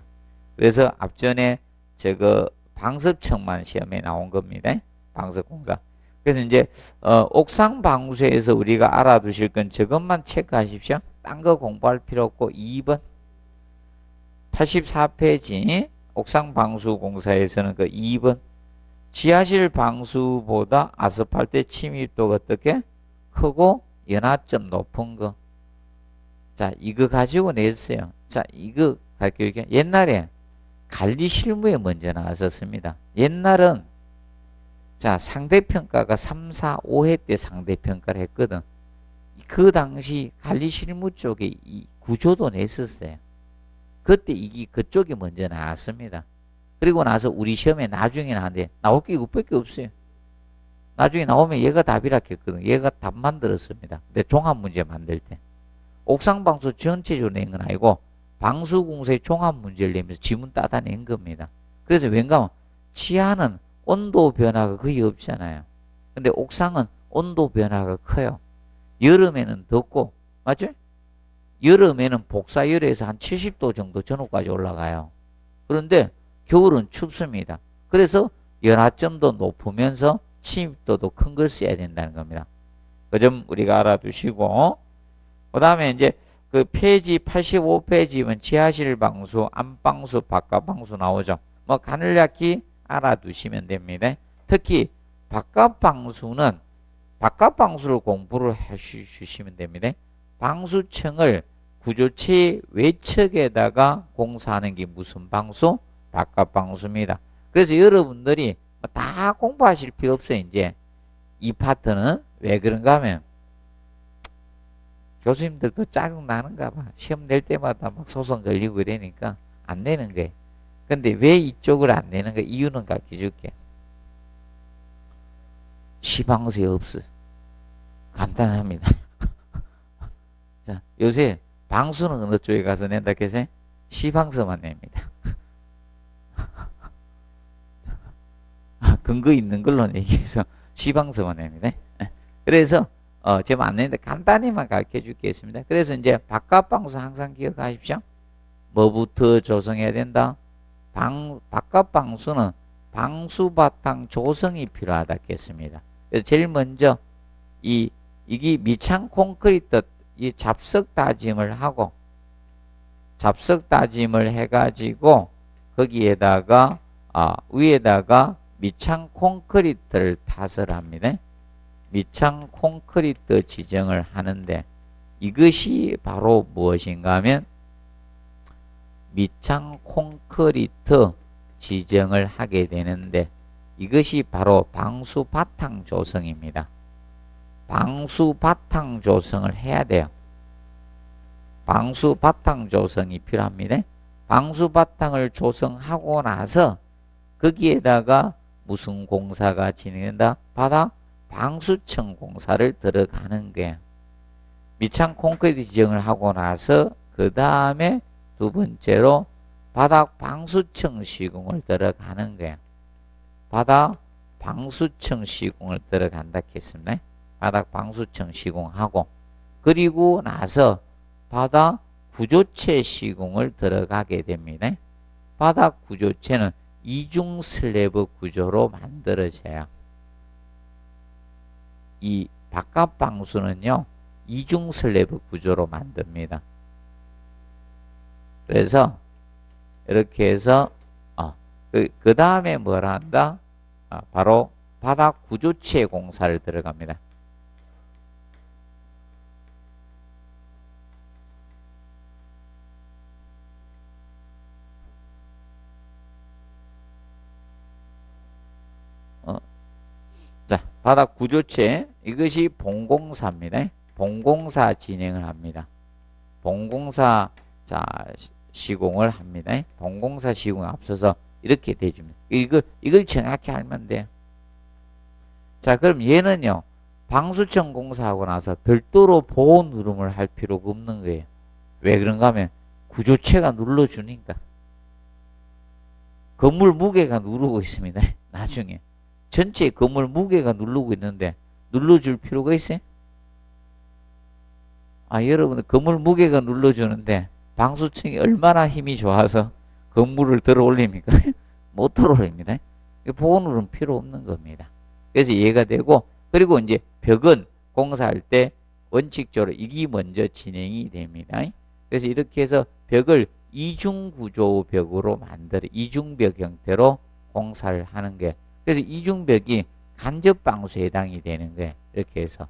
그래서 앞전에 저거 방습청만 시험에 나온 겁니다. 방습 공사. 그래서 이제 어, 옥상 방수에서 우리가 알아두실 건 저것만 체크하십시오. 딴 거 공부할 필요 없고. 이 번 팔십사 페이지 옥상 방수 공사에서는 그 이 번 지하실 방수보다 아스팔트 침입도가 어떻게 크고 연하점 높은 거. 자, 이거 가지고 냈어요. 자, 이거 가지고 이게 옛날에 관리 실무에 먼저 나왔었습니다. 옛날은 자, 상대평가가 삼, 사, 오 회 때 상대평가를 했거든. 그 당시 관리 실무 쪽에 이 구조도 냈었어요. 그때 이게 그쪽이 먼저 나왔습니다. 그리고 나서 우리 시험에 나중에 나왔는데 나올 게 이것밖에 없어요. 나중에 나오면 얘가 답이라 했거든. 얘가 답 만들었습니다. 근데 종합문제 만들 때 옥상방수 전체적으로 낸 건 아니고 방수공사의 종합문제를 내면서 지문 따다 낸 겁니다. 그래서 왠가면 지하는 온도 변화가 거의 없잖아요. 근데 옥상은 온도 변화가 커요. 여름에는 덥고, 맞죠? 여름에는 복사열에서 한 칠십 도 정도 전후까지 올라가요. 그런데 겨울은 춥습니다. 그래서 연하점도 높으면서 침입도도 큰 걸 써야 된다는 겁니다. 그 점 우리가 알아두시고, 그 다음에 이제 그 페이지 팔십오 페이지면 지하실 방수, 안방수, 바깥 방수 나오죠. 뭐 간략히 알아두시면 됩니다. 특히 바깥 방수는 바깥 방수를 공부를 해주시면 됩니다. 방수층을 구조체 외측에다가 공사하는 게 무슨 방수? 바깥 방수입니다. 그래서 여러분들이 다 공부하실 필요 없어요. 이제 이 파트는 왜 그런가 하면 교수님들도 짜증나는가 봐. 시험 낼 때마다 막 소송 걸리고 이러니까 안 내는 거예요. 근데 왜 이쪽을 안 내는 거야? 이유는 갖게 줄게. 시방수에 없어. 간단합니다. 자, 요새 방수는 어느 쪽에 가서 낸다 계세요? 시방서만 냅니다. 근거 있는 걸로 얘기해서 시방서만 냅니다. 그래서 어, 제가 안 내는데 간단히만 가르쳐 주겠습니다. 그래서 이제 바깥 방수 항상 기억하십시오. 뭐부터 조성해야 된다? 방, 바깥 방수는 방수 바탕 조성이 필요하다 했습니다. 그래서 제일 먼저 이, 이게 미창 콘크리트 이 잡석 다짐을 하고, 잡석 다짐을 해가지고 거기에다가 아, 위에다가 미창 콘크리트를 타설합니다. 미창 콘크리트 지정을 하는데 이것이 바로 무엇인가 하면 미창 콘크리트 지정을 하게 되는데 이것이 바로 방수 바탕 조성입니다. 방수 바탕 조성을 해야 돼요. 방수 바탕 조성이 필요합니다. 방수 바탕을 조성하고 나서 거기에다가 무슨 공사가 진행된다? 바닥 방수층 공사를 들어가는 게. 미창 콘크리트 지정을 하고 나서 그 다음에 두 번째로 바닥 방수층 시공을 들어가는 거야. 바닥 방수층 시공을 들어간다 했습니다. 바닥 방수층 시공하고, 그리고 나서 바닥 구조체 시공을 들어가게 됩니다. 바닥 구조체는 이중 슬래브 구조로 만들어져요. 이 바깥 방수는요, 이중 슬래브 구조로 만듭니다. 그래서 이렇게 해서 어, 그, 그 다음에 뭘 한다? 아, 바로 바닥 구조체 공사를 들어갑니다. 바닥 구조체, 이것이 본공사입니다. 본공사 진행을 합니다. 본공사 자 시공을 합니다. 본공사 시공에 앞서서 이렇게 돼줍니다. 이걸, 이걸 정확히 알면 돼요. 자, 그럼 얘는요, 방수청 공사하고 나서 별도로 보호 누름을 할 필요가 없는 거예요. 왜 그런가 하면 구조체가 눌러주니까. 건물 무게가 누르고 있습니다. 나중에. 전체 건물 무게가 누르고 있는데 눌러줄 필요가 있어요? 아, 여러분들 건물 무게가 눌러주는데 방수층이 얼마나 힘이 좋아서 건물을 들어 올립니까? 못 들어 올립니다. 보호 누름 필요 없는 겁니다. 그래서 이해가 되고, 그리고 이제 벽은 공사할 때 원칙적으로 이게 먼저 진행이 됩니다. 그래서 이렇게 해서 벽을 이중구조 벽으로 만들어, 이중벽 형태로 공사를 하는 게, 그래서 이중벽이 간접방수에 해당이 되는 거예요. 이렇게 해서.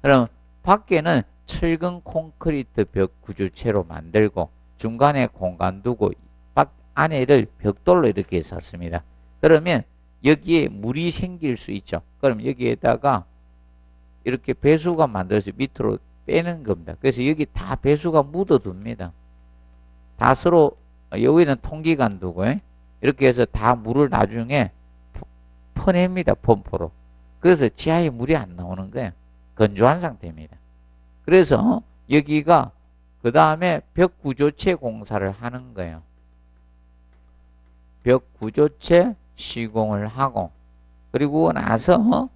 그럼 밖에는 철근 콘크리트 벽 구조체로 만들고, 중간에 공간 두고, 밖 안에를 벽돌로 이렇게 샀습니다. 그러면 여기에 물이 생길 수 있죠. 그럼 여기에다가 이렇게 배수관 만들어서 밑으로 빼는 겁니다. 그래서 여기 다 배수관 묻어둡니다. 다 서로, 여기는 통기관 두고, 이렇게 해서 다 물을 나중에 퍼냅니다. 펌프로. 그래서 지하에 물이 안 나오는 거예요. 건조한 상태입니다. 그래서 여기가 그 다음에 벽구조체 공사를 하는 거예요. 벽구조체 시공을 하고, 그리고 나서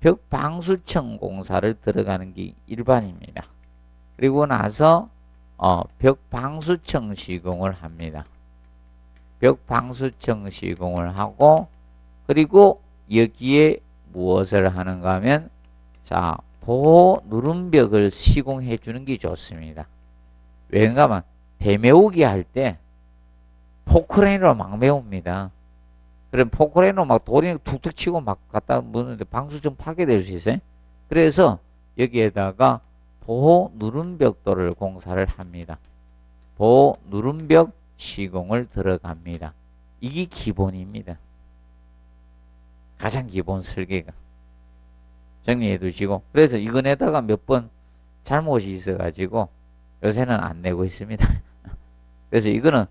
벽방수청 공사를 들어가는 게 일반입니다. 그리고 나서 어, 벽방수청 시공을 합니다. 벽방수청 시공을 하고, 그리고 여기에 무엇을 하는가 하면, 자, 보호 누름벽을 시공해 주는 게 좋습니다. 왜냐하면 하면 대메우기 할 때 포크레인으로 막 메웁니다. 그럼 포크레인으로 막 돌이 툭툭 치고 막 갖다 묻는데 방수층 파괴될 수 있어요. 그래서 여기에다가 보호 누름벽돌을 공사를 합니다. 보호 누름벽 시공을 들어갑니다. 이게 기본입니다. 가장 기본 설계가. 정리해 두시고. 그래서 이건에다가 몇 번 잘못이 있어가지고 요새는 안 내고 있습니다. 그래서 이거는,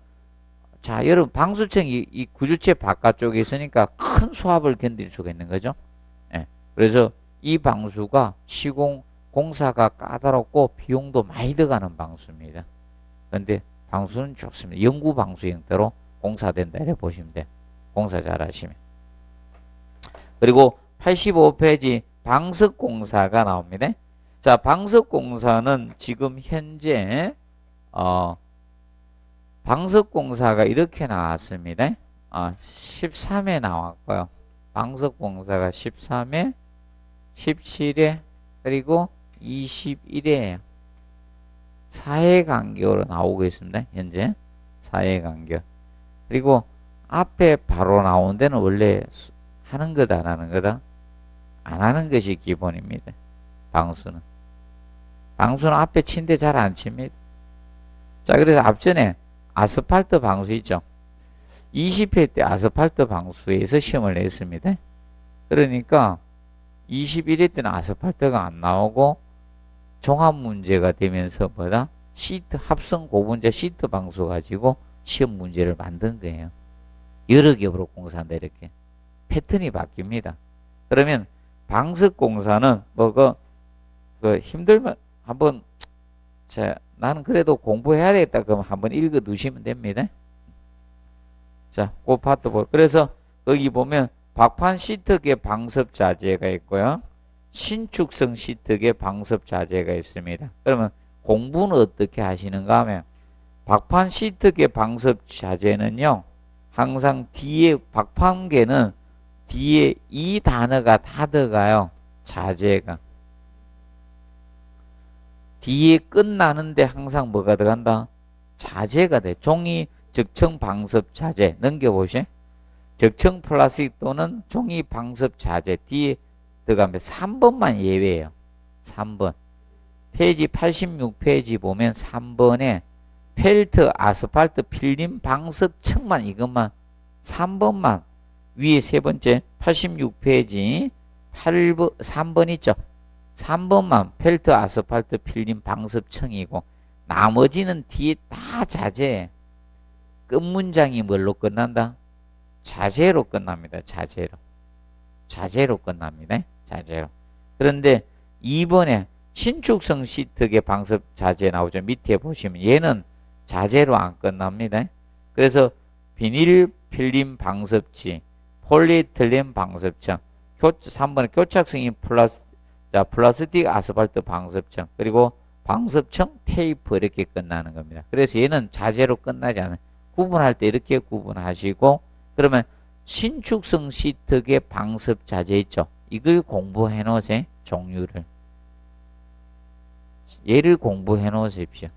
자, 여러분, 방수층이 이 구조체 바깥쪽에 있으니까 큰 소압을 견딜 수가 있는 거죠. 예. 그래서 이 방수가 시공, 공사가 까다롭고 비용도 많이 들어가는 방수입니다. 그런데 방수는 좋습니다. 연구 방수 형태로 공사된다, 이래 보시면 돼요. 공사 잘 하시면. 그리고 팔십오 페이지 방석공사가 나옵니다. 자, 방석공사는 지금 현재, 어, 방석공사가 이렇게 나왔습니다. 아, 십삼에 나왔고요. 방석공사가 십삼에, 십칠에, 그리고 이십일에 사 회 간격으로 나오고 있습니다. 현재 사 회 간격. 그리고 앞에 바로 나온 데는 원래 하는 거다, 안 하는 거다. 안 하는 것이 기본입니다. 방수는. 방수는 앞에 친데 잘 안 칩니다. 자, 그래서 앞전에 아스팔트 방수 있죠. 이십 회 때 아스팔트 방수에서 시험을 냈습니다. 그러니까 이십일 회 때는 아스팔트가 안 나오고 종합 문제가 되면서 뭐다? 시트, 합성 고분자 시트 방수 가지고 시험 문제를 만든 거예요. 여러 겹으로 공사한다, 이렇게. 패턴이 바뀝니다. 그러면 방석 공사는 뭐 그, 그 힘들면 한번, 자, 나는 그래도 공부해야 되겠다 그러면 한번 읽어 두시면 됩니다. 자, 그 파트 보. 그래서 여기 보면 박판 시트계 방습 자재가 있고요. 신축성 시트계 방습 자재가 있습니다. 그러면 공부는 어떻게 하시는가 하면, 박판 시트계 방습 자재는요, 항상 뒤에, 박판계는 뒤에 이 단어가 다 들어가요. 자재가. 뒤에 끝나는데 항상 뭐가 들어간다? 자재가 돼. 종이 적층 방습 자재. 넘겨보시죠. 적층 플라스틱 또는 종이 방습 자재. 뒤에 들어가면 삼 번만 예외예요. 삼 번. 페이지 팔십육 페이지 보면 삼 번에 펠트, 아스팔트, 필름, 방습, 층만, 이것만, 삼 번만. 위에 세 번째 팔십육 페이지 삼 번 있죠. 삼 번만 펠트, 아스팔트, 필름, 방습층이고 나머지는 뒤에 다 자제. 끝문장이 뭘로 끝난다? 자재로 끝납니다. 자재로. 자재로 끝납니다. 자재로. 그런데 이번에 신축성 시트계 방습 자재 나오죠. 밑에 보시면 얘는 자재로 안 끝납니다. 그래서 비닐 필름 방습지, 폴리에틸렌 방습층, 삼 번에 교착성인 플라스, 자, 플라스틱 아스팔트 방습층, 그리고 방습층 테이프 이렇게 끝나는 겁니다. 그래서 얘는 자재로 끝나지 않아요. 구분할 때 이렇게 구분하시고, 그러면 신축성 시트계 방습 자재 있죠. 이걸 공부해 놓으세요. 종류를. 얘를 공부해 놓으십시오.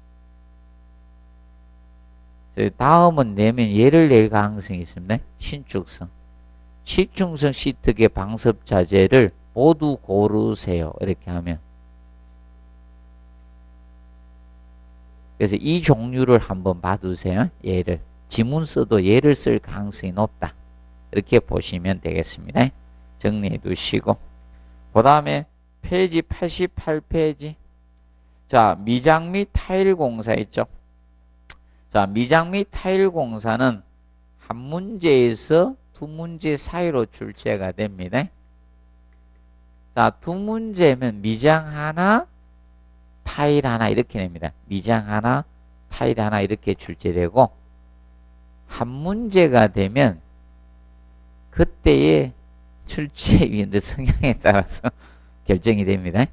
다음은 내면 얘를 낼 가능성이 있습니다. 신축성. 신축성 시트계 방습 자재를 모두 고르세요. 이렇게 하면. 그래서 이 종류를 한번 봐두세요. 얘를. 지문 써도 얘를 쓸 가능성이 높다. 이렇게 보시면 되겠습니다. 정리해 두시고. 그 다음에 페이지 팔십팔 페이지. 자, 미장 및 타일 공사 있죠. 자, 미장 및 타일 공사는 한 문제에서 두 문제 사이로 출제가 됩니다. 자, 두 문제면 미장 하나, 타일 하나 이렇게 냅니다. 미장 하나, 타일 하나 이렇게 출제되고, 한 문제가 되면 그때의 출제위원들 성향에 따라서 결정이 됩니다.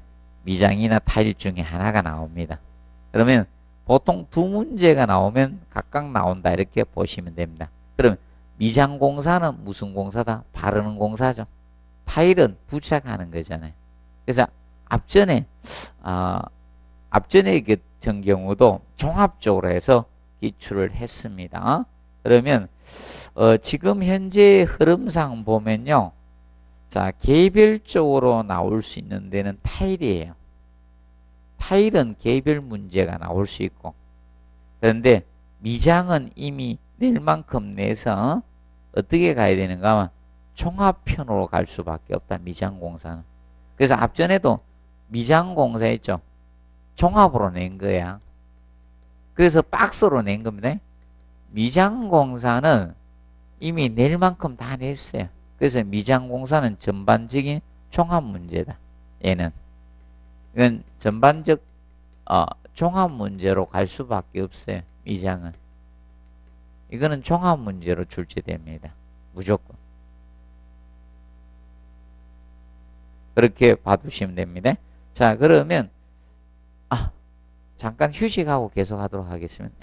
미장이나 타일 중에 하나가 나옵니다. 그러면 보통 두 문제가 나오면 각각 나온다 이렇게 보시면 됩니다. 그럼 미장 공사는 무슨 공사다? 바르는 공사죠. 타일은 부착하는 거잖아요. 그래서 앞전에 어, 앞전에 같은 경우도 종합적으로 해서 기출을 했습니다. 그러면 어, 지금 현재 흐름상 보면요, 자, 개별적으로 나올 수 있는 데는 타일이에요. 타일은 개별 문제가 나올 수 있고, 그런데 미장은 이미 낼 만큼 내서 어떻게 가야 되는가 하면 종합편으로 갈 수밖에 없다. 미장공사는. 그래서 앞전에도 미장공사 했죠. 종합으로 낸 거야. 그래서 박스로 낸 겁니다. 미장공사는 이미 낼 만큼 다 냈어요. 그래서 미장공사는 전반적인 종합문제다. 얘는. 이건 전반적 어, 종합문제로 갈 수밖에 없어요. 미장은. 이거는 종합문제로 출제됩니다. 무조건. 그렇게 봐두시면 됩니다. 자, 그러면 아, 잠깐 휴식하고 계속하도록 하겠습니다.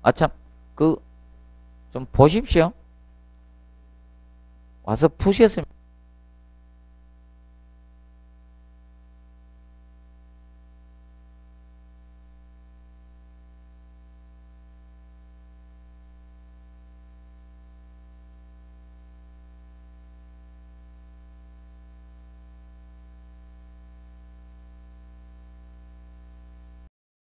아, 참, 그, 좀 보십시오. 와서 푸셨으면.